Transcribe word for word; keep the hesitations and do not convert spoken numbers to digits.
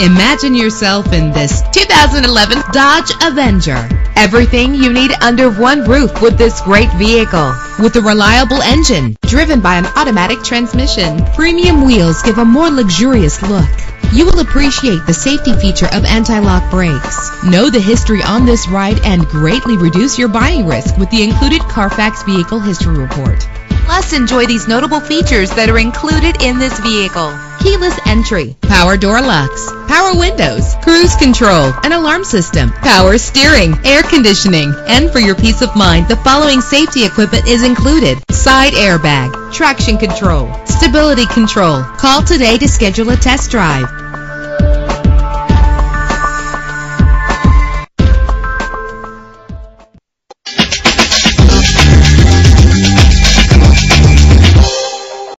Imagine yourself in this two thousand eleven Dodge Avenger. Everything you need under one roof with this great vehicle. With a reliable engine, driven by an automatic transmission, premium wheels give a more luxurious look. You will appreciate the safety feature of anti-lock brakes. Know the history on this ride and greatly reduce your buying risk with the included Carfax Vehicle History Report. Plus, enjoy these notable features that are included in this vehicle: keyless entry, power door locks, power windows, cruise control, an alarm system, power steering, air conditioning. And for your peace of mind, the following safety equipment is included: side airbag, traction control, stability control. Call today to schedule a test drive.